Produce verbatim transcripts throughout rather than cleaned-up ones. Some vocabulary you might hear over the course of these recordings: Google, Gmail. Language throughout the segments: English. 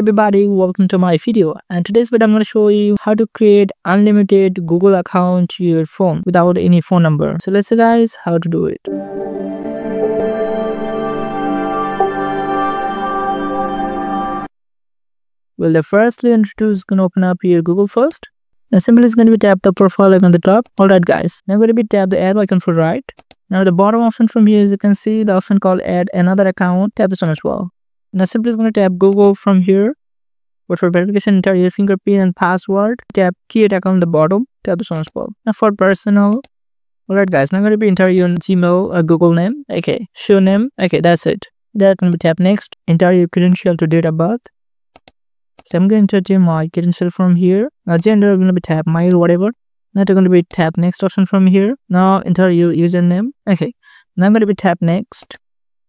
Everybody, welcome to my video, and today's video I'm going to show you how to create unlimited Google account to your phone without any phone number. So let's see guys how to do it. Well, the first thing to do is going to open up your Google first. Now simply is going to be tap the profile icon on the top. Alright guys, now I'm going to be tap the arrow icon for right. Now the bottom option from here, as you can see, the option called add another account, tap this one as well. Now simply is going to tap Google from here, but for verification enter your fingerprint and password, tap create account on the bottom, tap this one as well. Now for personal, alright guys, now I'm going to be enter your Gmail or Google name, okay, show name, okay, that's it. That can be tap next, enter your credential to date of birth. So I'm going to enter my credential from here. Now gender I'm going to be tap male whatever. Now I'm going to be tap next option from here. Now enter your username, okay. Now I'm going to be tap next.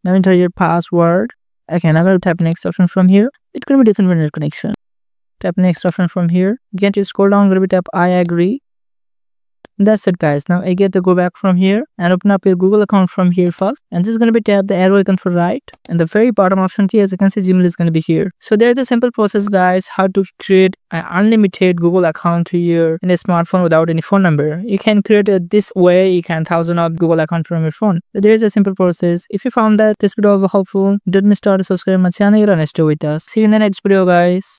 Now enter your password. Okay, now I'm going to tap next option from here. It could be different internet connection. Tap next option from here. Again, to scroll down, I'm going to tap I agree. That's it guys. Now I get to go back from here and open up your Google account from here first. And this is going to be tap the arrow icon for right. And the very bottom option here, as you can see, Gmail is going to be here. So there's the simple process guys, how to create an unlimited Google account to your in a smartphone without any phone number. You can create it this way. You can thousand up Google account from your phone. So there's a simple process. If you found that this video was helpful, don't miss out to subscribe my channel and stay with us. See you in the next video guys.